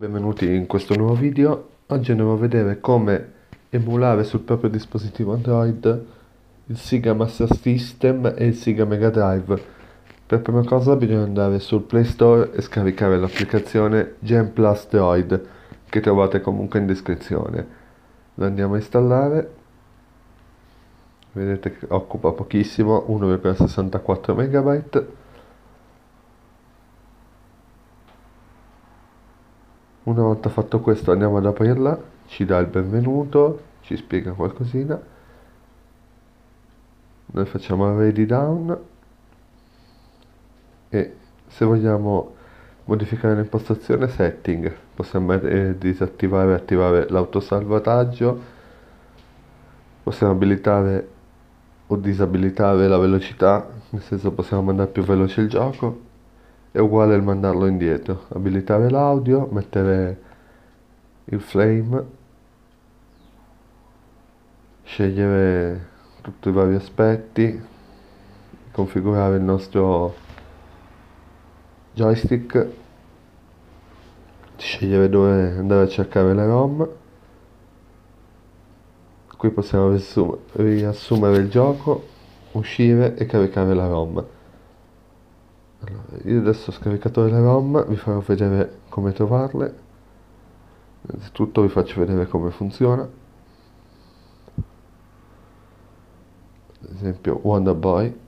Benvenuti in questo nuovo video. Oggi andiamo a vedere come emulare sul proprio dispositivo Android il Sega Master System e il Sega Mega Drive. Per prima cosa bisogna andare sul Play Store e scaricare l'applicazione Gen Plus Droid, che trovate comunque in descrizione. Lo andiamo a installare. Vedete che occupa pochissimo, 1,64 MB. Una volta fatto questo andiamo ad aprirla, ci dà il benvenuto, ci spiega qualcosina. Noi facciamo ready down e se vogliamo modificare l'impostazione setting possiamo disattivare e attivare l'autosalvataggio, possiamo abilitare o disabilitare la velocità, nel senso possiamo mandare più veloce il gioco. È uguale il mandarlo indietro, abilitare l'audio, mettere il frame, scegliere tutti i vari aspetti, configurare il nostro joystick, scegliere dove andare a cercare la ROM. Qui possiamo riassumere il gioco, uscire e caricare la ROM. Allora, io adesso ho scaricato le ROM, vi farò vedere come trovarle. Innanzitutto vi faccio vedere come funziona. Ad esempio Wonder Boy.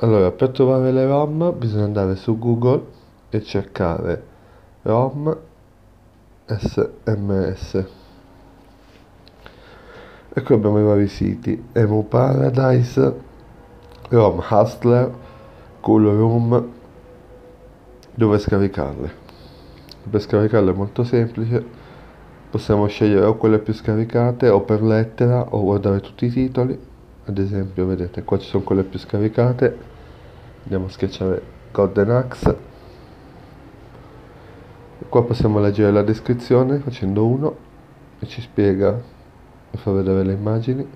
Allora, per trovare le ROM bisogna andare su Google e cercare ROM SMS. E qui abbiamo i vari siti: Emu Paradise, Rom Hustler, Cool Room, dove scaricarle. Per scaricarle è molto semplice, possiamo scegliere o quelle più scaricate o per lettera o guardare tutti i titoli. Ad esempio vedete qua ci sono quelle più scaricate, andiamo a schiacciare Golden Axe e qua possiamo leggere la descrizione facendo 1 e ci spiega e fa vedere le immagini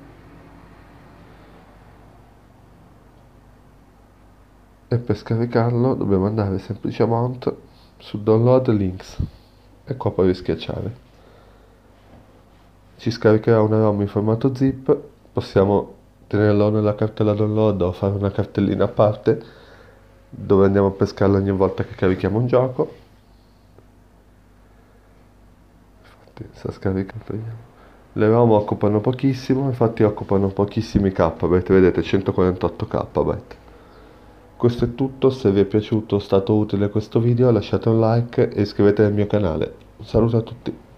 e per scaricarlo dobbiamo andare semplicemente su download links e qua poi schiacciare, ci scaricherà una ROM in formato zip, possiamo tenerlo nella cartella download o fare una cartellina a parte dove andiamo a pescarla ogni volta che carichiamo un gioco. Infatti sta scaricando. Le ROM occupano pochissimo, infatti occupano pochissimi KB, vedete 148 KB. Questo è tutto, se vi è piaciuto o stato utile questo video lasciate un like e iscrivetevi al mio canale. Un saluto a tutti.